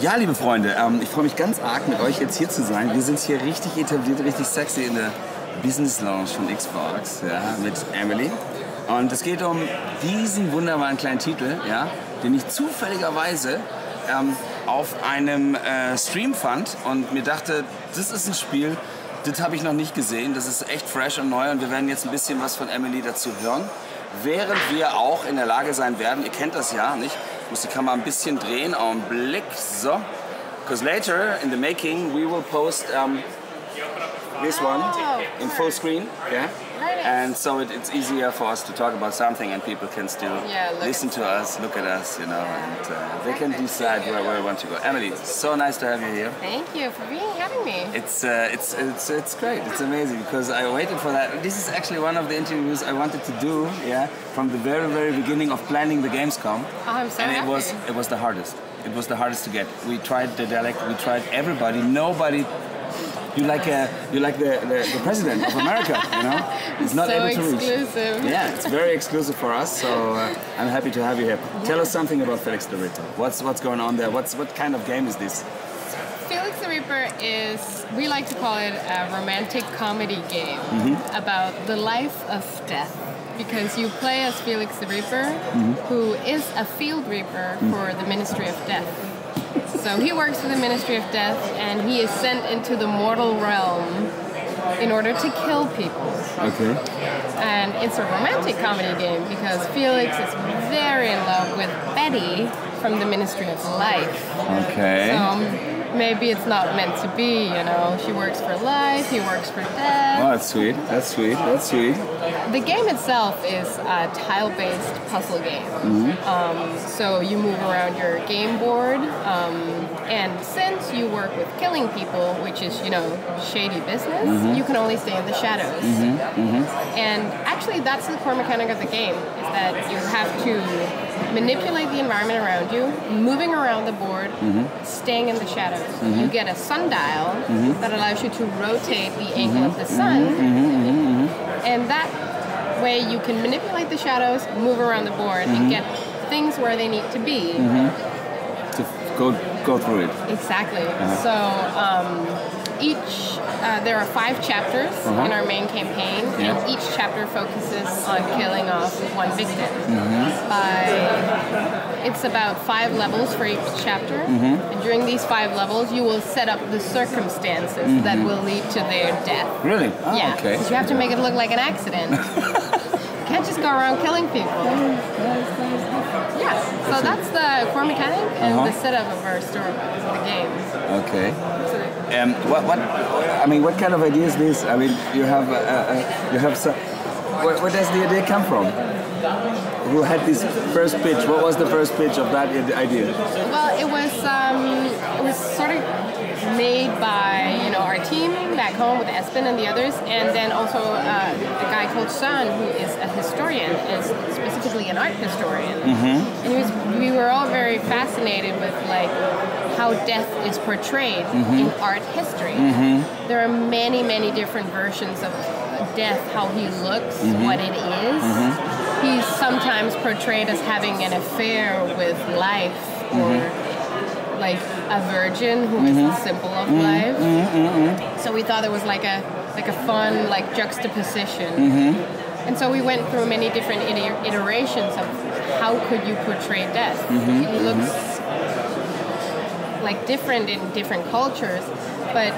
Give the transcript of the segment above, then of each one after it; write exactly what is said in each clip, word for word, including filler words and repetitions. Ja, liebe Freunde, ähm, ich freue mich ganz arg, mit euch jetzt hier zu sein. Wir sind hier richtig etabliert, richtig sexy in der Business Lounge von Xbox, ja, mit Emily. Und es geht um diesen wunderbaren kleinen Titel, ja, den ich zufälligerweise ähm, auf einem äh, Stream fand und mir dachte, das ist ein Spiel, das habe ich noch nicht gesehen, das ist echt fresh und neu und wir werden jetzt ein bisschen was von Emily dazu hören, während wir auch in der Lage sein werden, ihr kennt das ja, nicht? Ich muss die Kamera ein bisschen drehen, Augenblick, so. Because later in the making we will post um, this one in full screen, yeah? And so it, it's easier for us to talk about something and people can still yeah, listen to us, look at us, you know, and uh, they can decide where, where we want to go. Emily, so nice to have you here. Thank you for really having me. It's, uh, it's, it's, it's great, it's amazing because I waited for that. This is actually one of the interviews I wanted to do, yeah, from the very, very beginning of planning the Gamescom. Oh, I'm so and happy. It was, it was the hardest. It was the hardest to get. We tried Daedalic, we tried everybody, nobody. You like a, you like the, the, the president of America, you know? It's not so able to reach. Exclusive. Yeah, it's very exclusive for us. So uh, I'm happy to have you here. Yeah. Tell us something about Felix the Reaper. What's what's going on there? What's what kind of game is this? Felix the Reaper is, we like to call it a romantic comedy game mm-hmm. about the life of death, because you play as Felix the Reaper, mm-hmm. who is a field reaper mm-hmm. for the Ministry of Death. So he works for the Ministry of Death and he is sent into the mortal realm in order to kill people. Okay. And it's a romantic comedy game because Felix is very in love with Betty from the Ministry of Life. Okay. So maybe it's not meant to be, you know. She works for life, he works for death. Oh, that's sweet. That's sweet. That's sweet. The game itself is a tile-based puzzle game. Mm-hmm. um, so you move around your game board, um, and since you work with killing people, which is, you know, shady business, mm-hmm. you can only stay in the shadows. Mm-hmm. Mm-hmm. And actually, that's the core mechanic of the game, is that you have to manipulate the environment around you, moving around the board, mm-hmm. staying in the shadows. Mm-hmm. You get a sundial mm-hmm. that allows you to rotate the angle mm-hmm. of the sun, mm-hmm. and that way you can manipulate the shadows, move around the board, mm-hmm. and get things where they need to be. Mm-hmm. To go go through it. Exactly. Uh-huh. So um, each uh, there are five chapters uh-huh. in our main campaign, yeah. and each chapter focuses on killing off one victim. Mm-hmm. By it's about five levels for each chapter, mm-hmm. and during these five levels, you will set up the circumstances mm-hmm. that will lead to their death. Really? Oh, yeah. Okay. So you have to make it look like an accident. You can't just go around killing people. Yeah, so that's the core mechanic and uh-huh. the setup of our story, of the game. Okay. Um, what, what? I mean, what kind of idea is this? I mean, you have, uh, uh, you have some. Where, where does the idea come from? Who had this first pitch? What was the first pitch of that idea? Well, it was, um, it was sort of made by, you know, our team back home with Espen and the others, and then also uh, a guy called Sean, who is a historian, and specifically an art historian. Mm-hmm. And he was, we were all very fascinated with, like, how death is portrayed mm-hmm. in art history. Mm-hmm. There are many, many different versions of death, how he looks, mm-hmm. what it is. Mm-hmm. He's sometimes portrayed as having an affair with life, mm-hmm. or like a virgin who is mm-hmm. the symbol of mm-hmm. life. Mm-hmm. So we thought it was like a like a fun like juxtaposition. Mm-hmm. And so we went through many different iterations of how could you portray death. Mm-hmm. It looks mm-hmm. like different in different cultures, but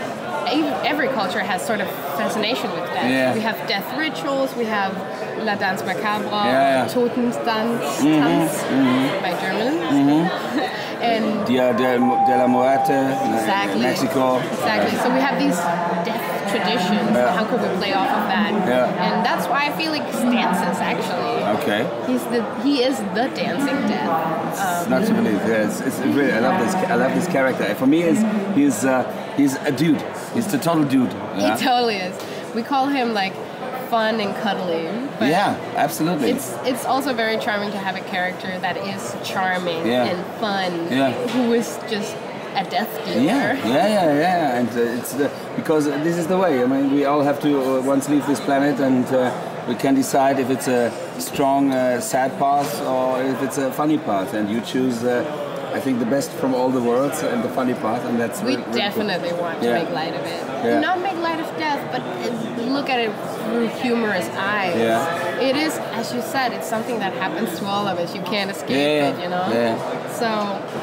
every culture has sort of fascination with death. Yeah. We have death rituals, we have La Danse Macabre, yeah, yeah. Totenstanz, mm-hmm. by German. Mm-hmm. And Dia de la Muerte, exactly. Mexico. Exactly. So we have these death traditions. Yeah. How could we play off of that? Yeah. And that's why Felix dances, actually. Okay. He's the he is the dancing death. Um, Not to believe. Yeah, it's, it's really. I love this. I love this character. For me, is he's uh, he's a dude. He's the total dude. Yeah? He totally is. We call him like fun and cuddly. But yeah, absolutely. It's it's also very charming to have a character that is charming yeah. and fun, yeah. who is just a death dealer. Yeah, yeah, yeah, yeah. And uh, it's the, because this is the way. I mean, we all have to uh, once leave this planet, and uh, we can decide if it's a strong, uh, sad path or if it's a funny path, and you choose. Uh, I think the best from all the worlds and the funny part, and that's we really definitely cool. want to yeah. make light of it. Yeah. Not make light of death, but look at it through humorous eyes. Yeah. It is, as you said, it's something that happens to all of us. You can't escape yeah. it, you know. Yeah. So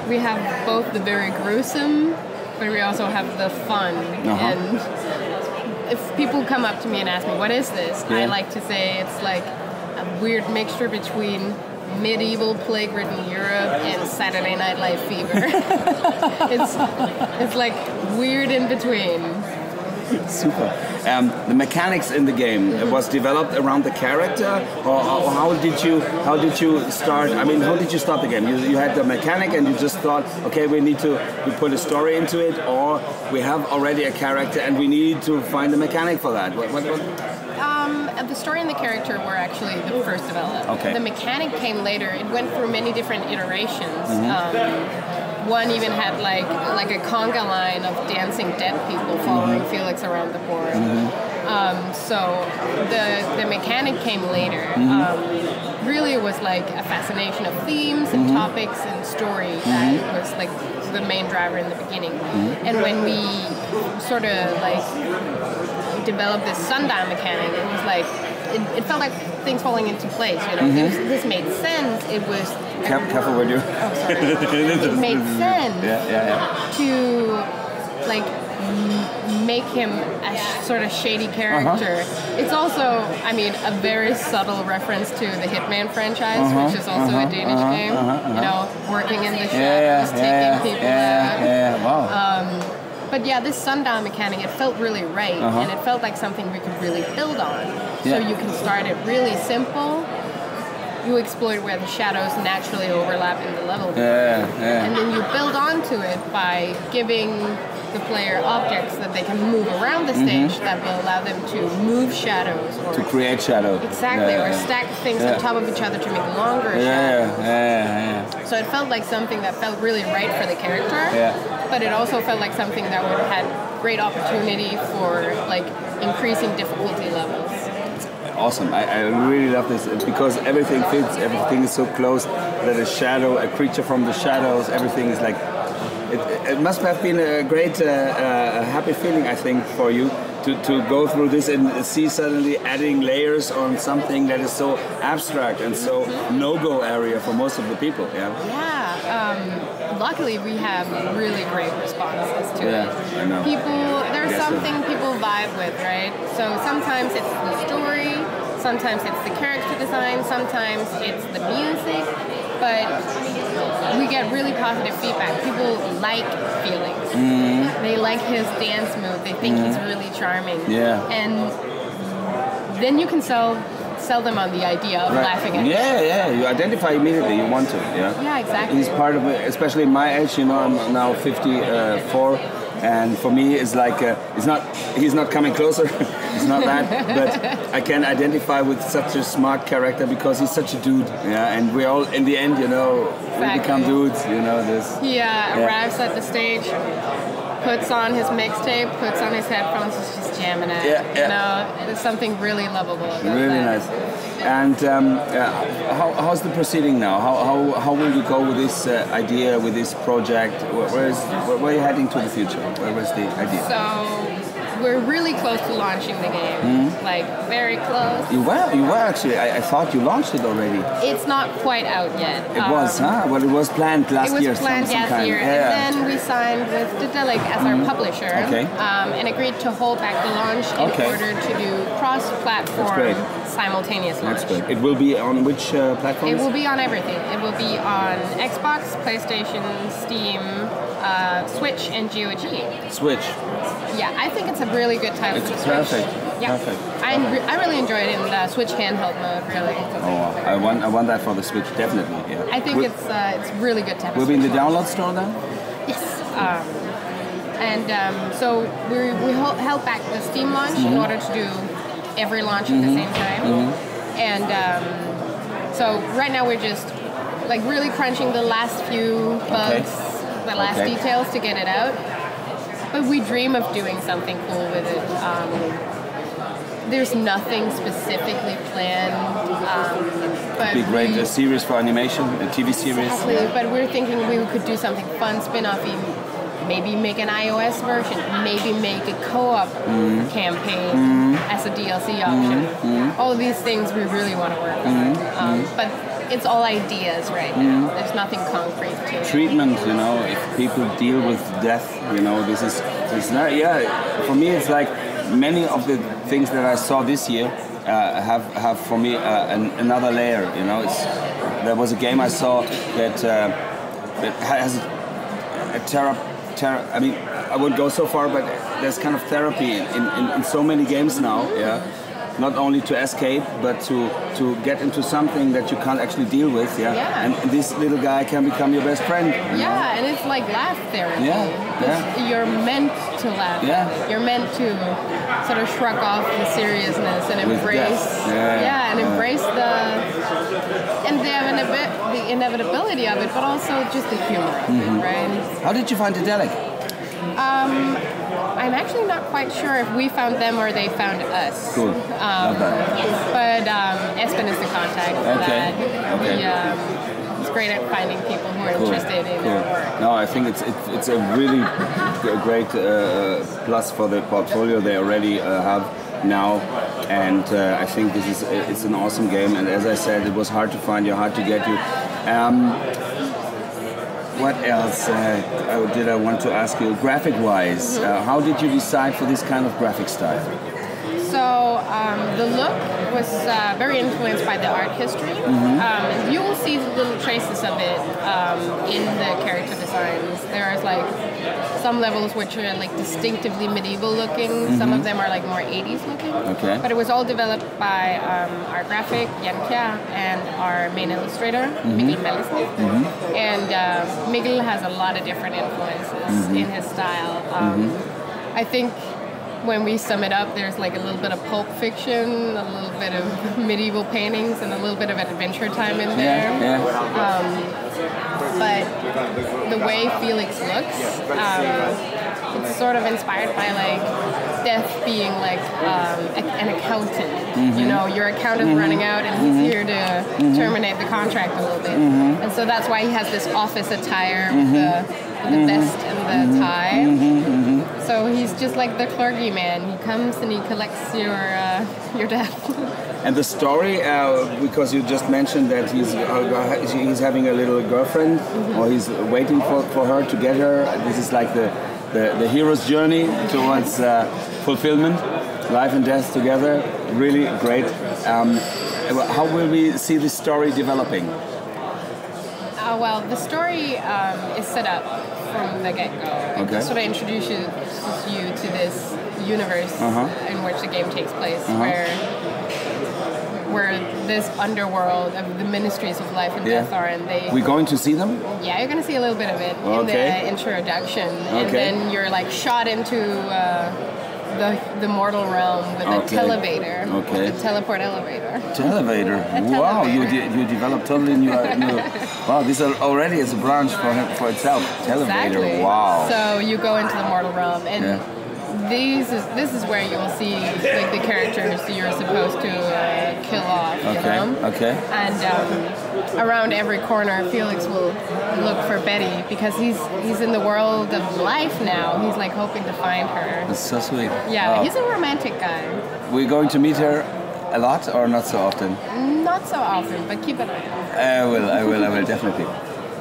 we have both the very gruesome, but we also have the fun. Uh-huh. And if people come up to me and ask me, "What is this?" Yeah. I like to say it's like a weird mixture between medieval plague-ridden Europe and Saturday Night Live fever. it's it's like weird in between. Super. Um, the mechanics in the game mm-hmm. was developed around the character, or, or how did you how did you start? I mean, how did you start the game? You, you had the mechanic, and you just thought, okay, we need to we put a story into it, or we have already a character, and we need to find a mechanic for that. What, what, what? Um, the story and the character were actually the first developed. Okay. The mechanic came later. It went through many different iterations. Mm-hmm. um, One even had like like a conga line of dancing dead people following mm-hmm. Felix around the board. Mm-hmm. um, so the the mechanic came later. Mm-hmm. Um, really, it was like a fascination of themes and mm-hmm. topics and story mm-hmm. that was like the main driver in the beginning. Mm-hmm. And when we sort of like developed this sundial mechanic, it was like it, it felt like things falling into place. You know, mm-hmm. it was, this made sense. It was. Careful with you. Oh, sorry. It made sense yeah, yeah, yeah. to like make him a sh sort of shady character. Uh-huh. It's also, I mean, a very subtle reference to the Hitman franchise, uh-huh, which is also uh-huh, a Danish uh-huh, game. Uh-huh, uh-huh. You know, working in the shadows, yeah, yeah, taking yeah, people yeah, out. Yeah, wow. Um, But yeah, this sundown mechanic, it felt really right, uh-huh. and it felt like something we could really build on. Yeah. So you can start it really simple. You exploit where the shadows naturally overlap in the level. Yeah, yeah. And then you build onto it by giving the player objects that they can move around the stage mm-hmm. that will allow them to move shadows. Or to create shadows. Exactly, yeah, or yeah. stack things yeah. on top of each other to make longer yeah, shadows. Yeah, yeah. So it felt like something that felt really right for the character, yeah. but it also felt like something that would have had great opportunity for like increasing difficulty levels. Awesome. I, I really love this because everything fits, everything is so close that a shadow, a creature from the shadows, everything is like, it, it must have been a great uh, uh, happy feeling, I think, for you to, to go through this and see suddenly adding layers on something that is so abstract and so no-go area for most of the people. Yeah. Yeah. Um, Luckily, we have really great responses to yeah, it. I know. People, there's something so. people vibe with, right? So sometimes it's the story, sometimes it's the character design, sometimes it's the music, but we get really positive feedback. People like Felix. Mm-hmm. They like his dance move. They think mm-hmm. he's really charming. Yeah. And then you can sell sell them on the idea of right. laughing at yeah, yeah, you identify immediately, you want to, yeah? Yeah, exactly. He's part of it, especially my age, you know, I'm now fifty-four, and for me it's like, uh, it's not, he's not coming closer, it's not that, but I can identify with such a smart character because he's such a dude, yeah, and we all, in the end, you know, exactly. we become dudes, you know, this. He uh, yeah. arrives at the stage, puts on his mixtape, puts on his headphones, is just jamming at yeah, yeah. you know, there's something really lovable about really that. Nice. And um, uh, how, how's the proceeding now? How, how, how will you go with this uh, idea, with this project? Where, where, is, where, where are you heading to the future? Where was the idea? So, we're really close to launching the game. Mm-hmm. Like, very close. You were, you were actually. I, I thought you launched it already. It's not quite out yet. It um, was, huh? Well, it was planned last year. It was year, planned some, some last year. Yeah. And then we signed with Daedalic as mm-hmm. our publisher. Okay. Um, and agreed to hold back the launch in okay. order to do cross-platform simultaneous launch. That's great. It will be on which uh, platforms? It will be on everything. It will be on Xbox, PlayStation, Steam, uh, Switch, and G O G. Switch. Yeah, I think it's a really good title. It's perfect. Yeah. Perfect. I, re I really enjoy it in the Switch handheld mode, really. Oh, I want, I want that for the Switch, definitely. Yeah. I think we'll, it's uh, it's really good to have. Will be in the download store then? Yes. Um, and um, so we, we held back the Steam launch mm-hmm. in order to do every launch mm-hmm. at the same time. Mm-hmm. And um, so right now we're just like really crunching the last few bugs, okay. the last okay. details to get it out. But we dream of doing something cool with it. Um, there's nothing specifically planned. Um, but It'd be great, we, a series for animation, a T V series. Exactly, yeah. But we're thinking we could do something fun, spin-off-y, maybe make an iOS version, maybe make a co-op mm. campaign mm. as a D L C option. Mm. All of these things we really want to work on. Mm. Um, mm. But it's all ideas right now. Mm. There's nothing concrete to it. Treatment, you know, if people deal with death, you know, this is, it's not, yeah, for me it's like many of the things that I saw this year uh, have, have for me uh, an, another layer, you know. It's, there was a game I saw that, uh, that has a terror. I mean, I won't go so far, but there's kind of therapy in, in, in so many games now, yeah. Not only to escape, but to, to get into something that you can't actually deal with, yeah. yeah. And this little guy can become your best friend. You yeah, know? And it's like laugh therapy. Yeah. yeah. You're meant to laugh. Yeah. You're meant to sort of shrug off the seriousness and embrace. Yeah. yeah, and yeah. embrace the and the. the inevitability of it, but also just the humor of mm-hmm. it, right? How did you find Daedalic? Um, I'm actually not quite sure if we found them or they found us. Cool. Um, but um, Espen is the contact for okay. that. Okay. He, um, he's great at finding people who are cool. interested in cool. our work. No, I think it's it's, it's a really great uh, plus for the portfolio they already uh, have now, and uh, I think this is it's an awesome game, and as I said, it was hard to find you, hard to get you. Um, what else uh, did I want to ask you? Graphic wise, uh, how did you decide for this kind of graphic style? So um, the look was uh, very influenced by the art history. Mm-hmm. um, you will see little traces of it um, in the character designs. There is like some levels which are like distinctively medieval looking. Mm-hmm. Some of them are like more eighties looking. Okay. But it was all developed by um, our graphic, Yan Kia, and our main illustrator, mm-hmm. Miguel Melisnik. Mm-hmm. And uh, Miguel has a lot of different influences mm-hmm. in his style. Um, mm-hmm. I think when we sum it up, there's like a little bit of Pulp Fiction, a little bit of medieval paintings, and a little bit of Adventure Time in there. Yeah, yeah. Um, but the way Felix looks, um, it's sort of inspired by like death being like um, an accountant. Mm-hmm. You know, your accountant's mm-hmm. running out, and he's mm-hmm. here to mm-hmm. terminate the contract a little bit. Mm-hmm. And so that's why he has this office attire mm-hmm. with the with the vest and the mm-hmm. tie. Mm-hmm. Mm-hmm. So he's just like the clergyman. He comes and he collects your uh, your death. And the story, uh, because you just mentioned that he's uh, he's having a little girlfriend, mm-hmm. or he's waiting for, for her to get her. This is like the, the, the hero's journey towards uh, fulfillment, life and death together. Really great. Um, how will we see this story developing? Uh, well, the story um, is set up from the get-go. Okay. It sort of introduces you to this universe uh-huh. in which the game takes place, uh-huh. where where this underworld of the ministries of life and yeah. death are, and they. We're going to see them. Yeah, you're going to see a little bit of it okay. in the introduction, okay. and then you're like shot into. Uh, The, the mortal realm with okay. a televator, okay. a teleport elevator. Televator. A wow, televator. You de you developed totally new. new wow, this already is a branch for for itself. Televator. Exactly. Wow. So you go into the mortal realm, and yeah. these is this is where you will see like the characters you're supposed to uh, kill off. Okay. You know? Okay. And um, around every corner, Felix will look for Betty because he's he's in the world of life now. He's like hoping to find her. That's so sweet. Yeah, wow. He's a romantic guy. We're going to meet her a lot or not so often? Not so often, but keep an eye on her. I will, I will, I will, definitely.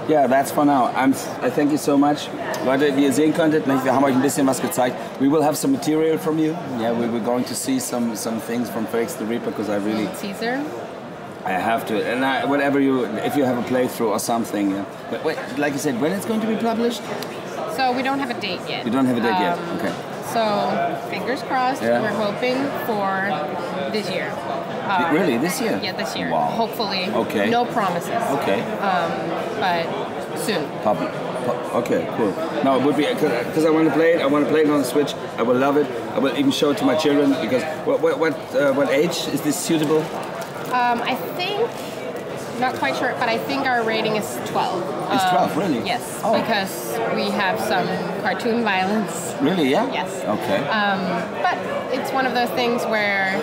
Ja, yeah, that's for now. I'm, I thank you so much. Leute, wie ihr sehen könntet, wir haben euch ein bisschen was gezeigt. We will have some material from you. Yeah, we were going to see some, some things from Felix the Reaper because I really... Caesar? I have to, and I, whatever you, if you have a playthrough or something, yeah. But wait, like you said, when it's going to be published? So we don't have a date yet. We don't have a date um, yet, okay. So, fingers crossed, yeah. we're hoping for this year. Uh, really, this year? Yeah, this year. Wow. Hopefully, okay. no promises. Okay. Um, but soon. Public. Okay, cool. No, it would be because I want to play it. I want to play it on the Switch. I will love it. I will even show it to my children because what what what, uh, what age is this suitable? Um, I think, not quite sure, but I think our rating is twelve. It's um, twelve, really? Yes, oh. because we have some cartoon violence. Really, yeah? Yes. Okay. Um, but it's one of those things where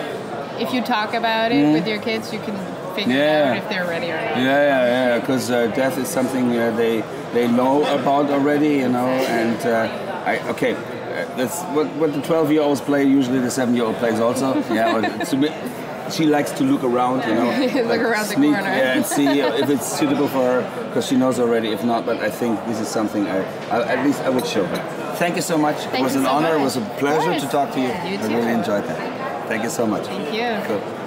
if you talk about it mm. with your kids, you can figure yeah. out if they're ready or not. Yeah, yeah, yeah. Because uh, death is something uh, they they know about already, you know. And uh, I okay, uh, that's what what the twelve-year-olds play. Usually, the seven-year-old plays also. Yeah. Or, she likes to look around, you know, look like around sneak, the corner yeah, and see if it's suitable for her, because she knows already. If not, but I think this is something I, I at least I would show her. Thank you so much. Thank it was an so honor. Much. It was a pleasure to talk to you. You I too. really enjoyed that. Thank you so much. Thank you. Cool.